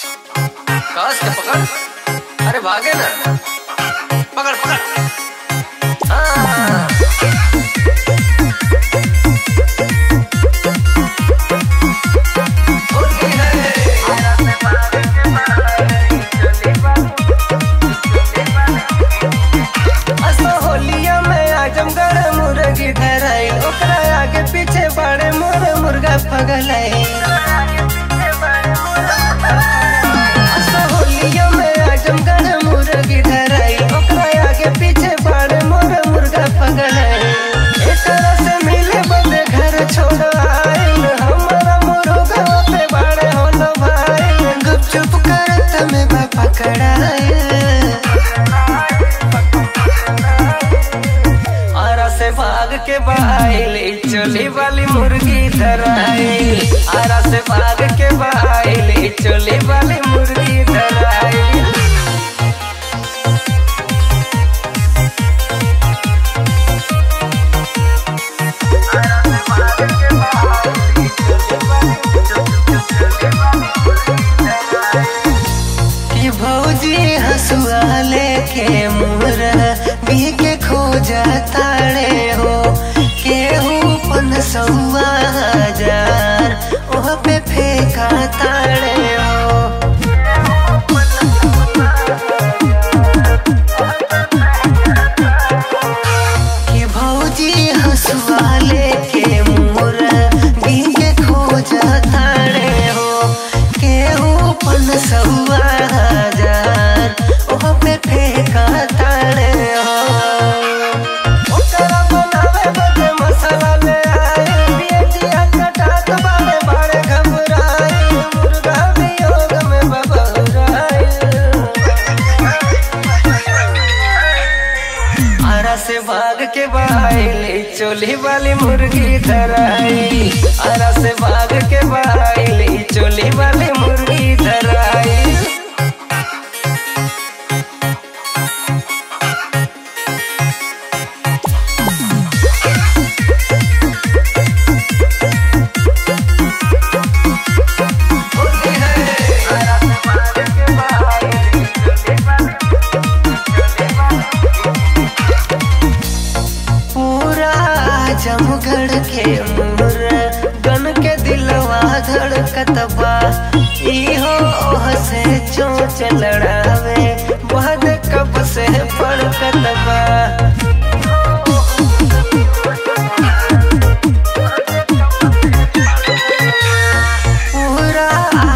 काश के पकड़, अरे भागे ना, पकड़ पकड़। हाँ होलिया में आजमगढ़ मुर्गी धराई, ओकरा आगे पीछे बाड़े मोर मुर्गा पगल है। एक तरह से मिले बदे घर छोड़ा आइल, हमारा मुर्गा पे बाड़े होलो भाई। गुपचुप करत में बा पकड़ाए, आरा से भाग के बाइल, चोली वाली मुर्गी धराई। आरा से भाग के बाइल, चोली वाली मुर्गी धराई। कि भौजी हसुआ लेके मुर्गा बीके खोजा ताड़े हो, वहाँ पे फेंका ताड़े हो। कि भौजी हंसुआ लेके मोरा बीके खोजा ताड़े हो, केहू 5,000 वहाँ पे फेंका ताड़े हो। चोली वाली मुर्गी धराई, आरा से भाग के बाइल, चोली वाली मुर्गी धराई। आजमगढ़ के मुर्गा गन के दिलवा धड़कतबा, इहो ओह से चोंच लड़ावे, बहुत कब से बड़कतबा। पूरा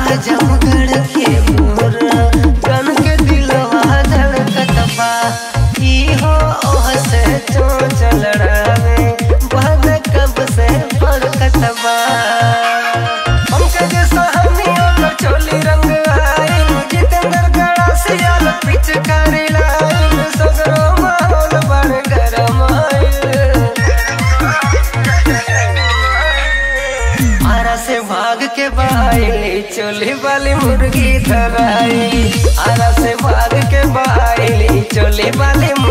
आजमगढ़ के मुर्गा गन के दिलवा धड़कतबा, इहो ओह से चोंच लड़ावे, चोली रंग आई, जितेंद्र गड़ा सियाल पिच करी लाई, सगरो माहौल बड़ गरम आई। आरा से भाग के बाइल, चोली वाली मुर्गी धराई, आरा से भाग के बाइल, चोली वाली।